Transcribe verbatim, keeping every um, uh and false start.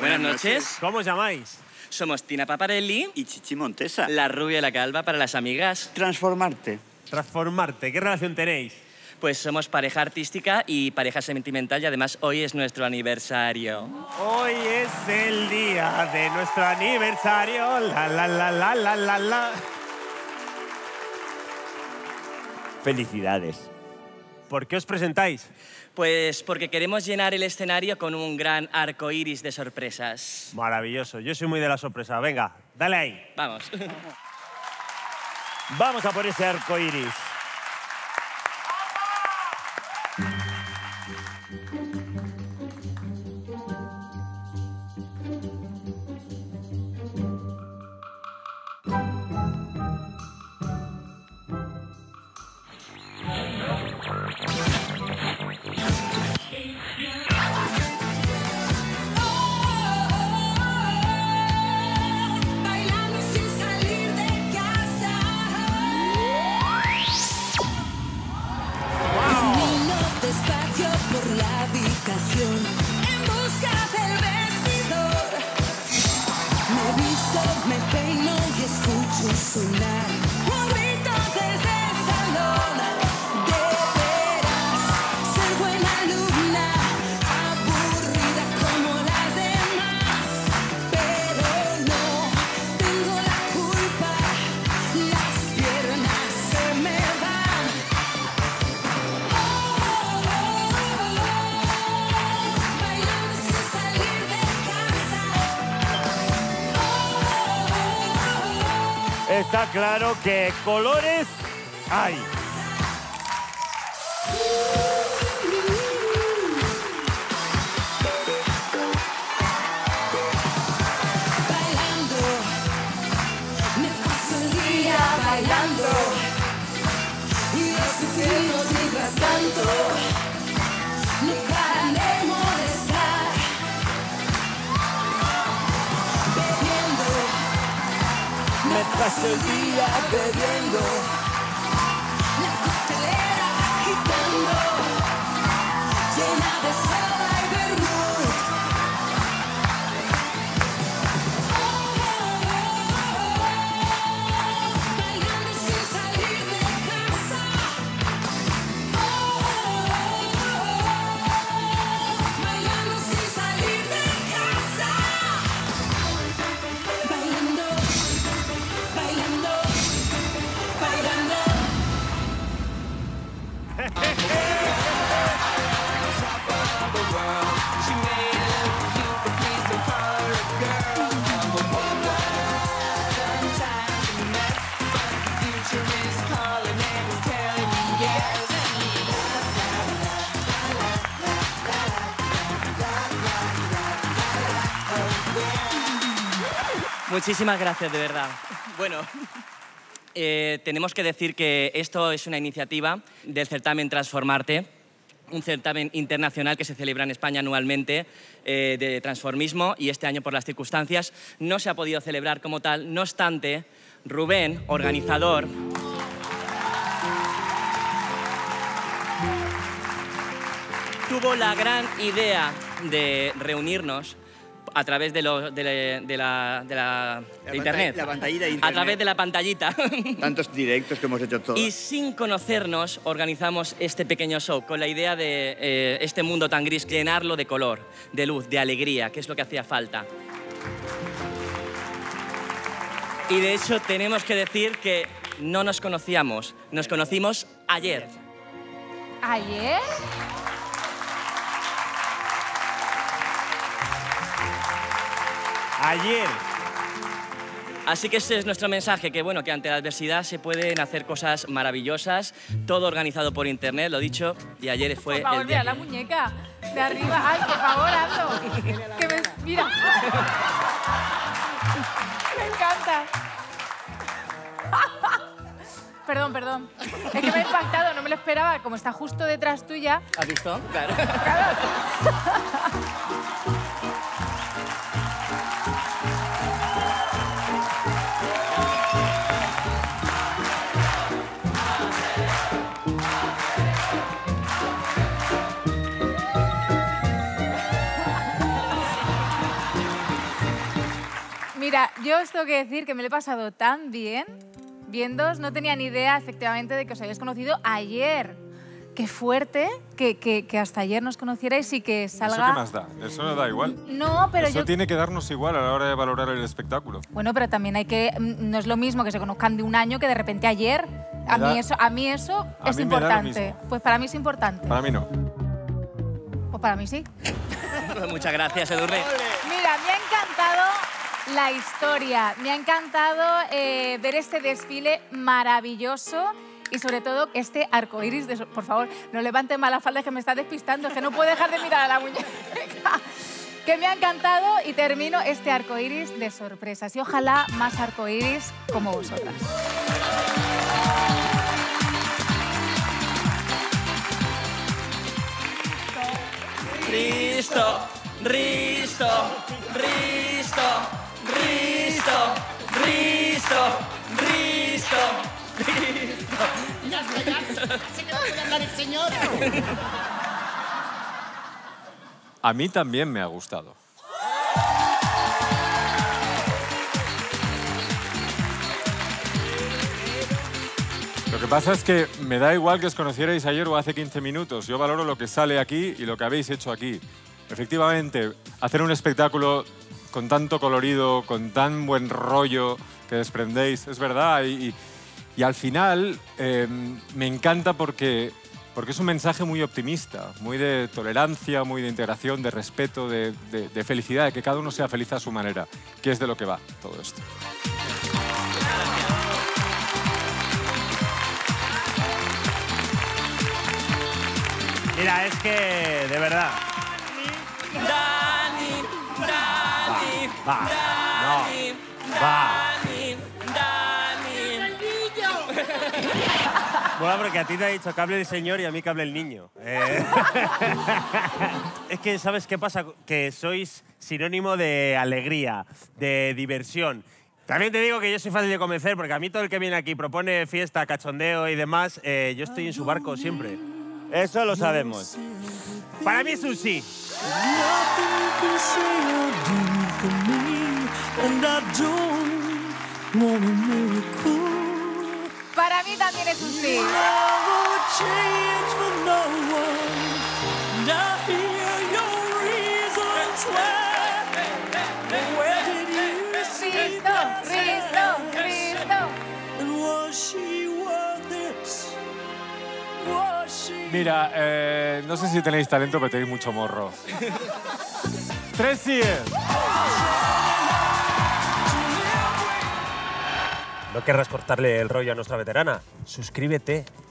Buenas noches. ¿Cómo os llamáis? Somos Tina Paparelli y Chichi Montesa. La rubia y la calva para las amigas. Transformarte. Transformarte. ¿Qué relación tenéis? Pues somos pareja artística y pareja sentimental y además hoy es nuestro aniversario. Hoy es el día de nuestro aniversario. La, la, la, la, la, la, la. Felicidades. ¿Por qué os presentáis? Pues porque queremos llenar el escenario con un gran arco iris de sorpresas. Maravilloso. Yo soy muy de la sorpresa. Venga, dale ahí. Vamos. Vamos a por ese arco iris. Está claro que colores hay. Bailando, me paso el día bailando y discutimos mientras tanto. No paran de molestar. Me paso el día bebiendo, la coctelera agitando, llena de soda y vermut. Oh, oh, oh, oh, bailando sin salir de casa. Oh, oh, oh, oh, bailando sin salir de casa. Bailando. Muchísimas gracias, de verdad. Bueno, eh, tenemos que decir que esto es una iniciativa del certamen Transformarte, un certamen internacional que se celebra en España anualmente eh, de transformismo y este año por las circunstancias no se ha podido celebrar como tal. No obstante, Rubén, organizador, tuvo la gran idea de reunirnos a través de, lo, de, de, de la, de la, la de internet. La pantallita de internet. A través de la pantallita. Tantos directos que hemos hecho todos. Y sin conocernos organizamos este pequeño show con la idea de eh, este mundo tan gris, llenarlo de color, de luz, de alegría, que es lo que hacía falta. Y de hecho tenemos que decir que no nos conocíamos, nos conocimos ayer. ¿Ayer? Ayer. Así que ese es nuestro mensaje, que bueno, que ante la adversidad se pueden hacer cosas maravillosas, todo organizado por internet, lo dicho, y ayer fue el día. Por favor, mira, la muñeca de arriba. Ay, por favor, hazlo. Que me... Mira. Me encanta. Perdón, perdón. Es que me ha impactado, no me lo esperaba. Como está justo detrás tuya... ¿Has visto? Claro. Claro. Mira, yo os tengo que decir que me lo he pasado tan bien viéndoos. No tenía ni idea, efectivamente, de que os habéis conocido ayer. Qué fuerte que, que, que hasta ayer nos conocierais y que salga... ¿Eso qué más da? Eso no da igual. No, pero Eso yo... tiene que darnos igual a la hora de valorar el espectáculo. Bueno, pero también hay que... No es lo mismo que se conozcan de un año que de repente ayer. A mí eso, a mí eso es importante. Pues para mí es importante. Para mí no. Pues para mí sí. Muchas gracias, Edurne. Mira, me ha encantado la historia. Me ha encantado eh, ver este desfile maravilloso. Y sobre todo, este arcoiris, de... por favor, no levanten más la falda, que me está despistando, es que no puedo dejar de mirar a la muñeca. Que me ha encantado y termino este arcoiris de sorpresas. Y ojalá más arcoiris como vosotras. Risto, Risto, Risto, Risto, Risto, Risto. Ya, ya, se quedó por hablar el señor. A mí también me ha gustado. Lo que pasa es que me da igual que os conocierais ayer o hace quince minutos. Yo valoro lo que sale aquí y lo que habéis hecho aquí. Efectivamente, hacer un espectáculo con tanto colorido, con tan buen rollo que desprendéis, es verdad, y... y Y al final eh, me encanta porque, porque es un mensaje muy optimista, muy de tolerancia, muy de integración, de respeto, de, de, de felicidad, de que cada uno sea feliz a su manera, que es de lo que va todo esto. Mira, es que de verdad. Dani, Dani, va, Dani, va, no, va. Bueno, porque a ti te ha dicho que hable el señor y a mí que hable el niño. Eh... es que, ¿sabes qué pasa? Que sois sinónimo de alegría, de diversión. También te digo que yo soy fácil de convencer, porque a mí todo el que viene aquí propone fiesta, cachondeo y demás, eh, yo estoy en su barco siempre. Eso lo sabemos. Para mí es un sí. Para mí también es un sí. Risto, Risto, Risto. Mira, eh, no sé si tenéis talento, pero tenéis mucho morro. Tres síes. ¿No querrás cortarle el rollo a nuestra veterana? Suscríbete.